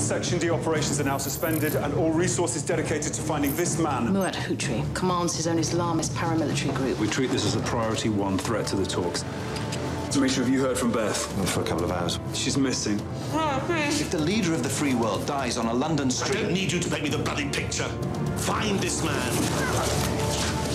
All Section D operations are now suspended and all resources dedicated to finding this man. Mu'at Khutri commands his own Islamist paramilitary group. We treat this as a priority one threat to the talks. Misha, have you heard from Beth? Not for a couple of hours. She's missing. If the leader of the free world dies on a London street... I don't need you to make me the bloody picture. Find this man.